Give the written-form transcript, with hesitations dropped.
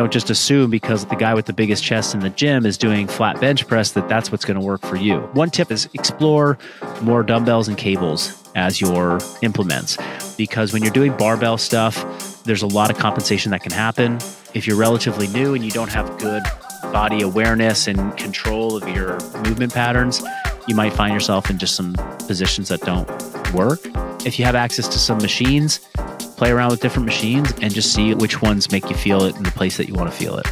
Don't just assume because the guy with the biggest chest in the gym is doing flat bench press that that's what's going to work for you. One tip is explore more dumbbells and cables as your implements, because when you're doing barbell stuff, there's a lot of compensation that can happen. If you're relatively new and you don't have good body awareness and control of your movement patterns, you might find yourself in just some positions that don't work. If you have access to some machines, play around with different machines and just see which ones make you feel it in the place that you want to feel it.